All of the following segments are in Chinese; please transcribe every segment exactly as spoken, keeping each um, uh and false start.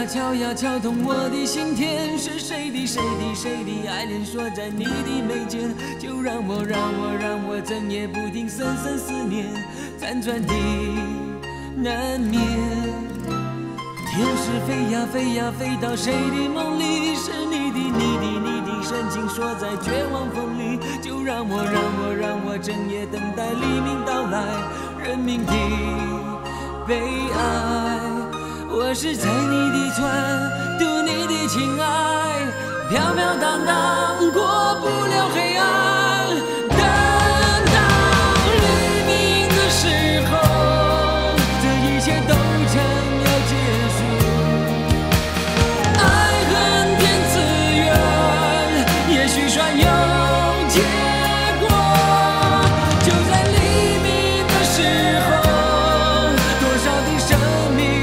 呀敲呀敲痛我的心田，是谁的谁的谁的爱恋锁在你的眉间？就让我让我让我整夜不停深深思念，辗转的难眠。天使飞呀飞呀飞到谁的梦里？是你的你的你的深情锁在绝望风里，就让我让我让我整夜等待黎明到来，人民的悲哀。 我是在你的船，渡你的情爱，飘飘荡荡过不了黑暗。等到黎明的时候，这一切都将要结束。爱恨天赐缘，也许算有结果。就在黎明的时候，多少的生命。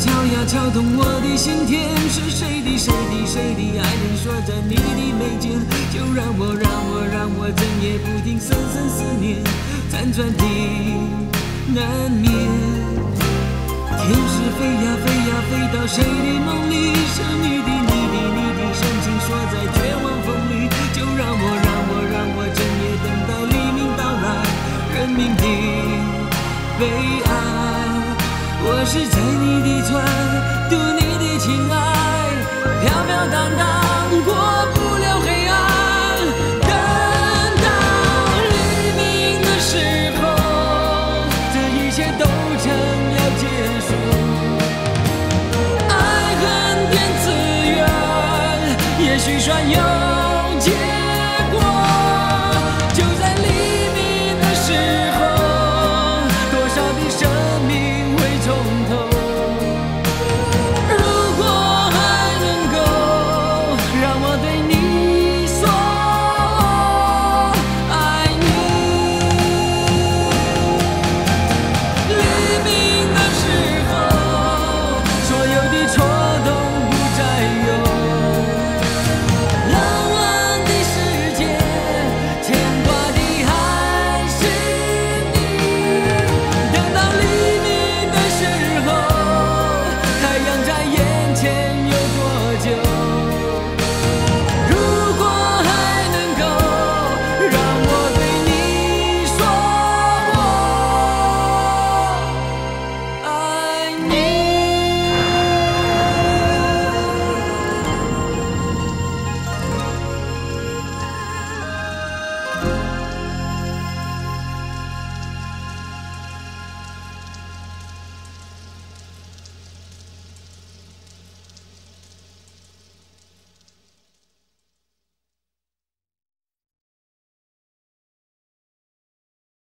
敲呀敲痛我的心田，是谁的谁的谁的爱恋锁在你的眉间？就让我让我让我整夜不停深深思念，辗转的难眠。天使飞呀飞呀飞到谁的梦里？是你的你的你的深情锁在绝望风里，就让我让我让我整夜等到黎明到来，人民的悲哀。 我是在你的船，渡你的情爱，飘飘荡荡过不了黑暗。等到黎明的时候，这一切都将要结束。爱恨天赐缘，也许算有。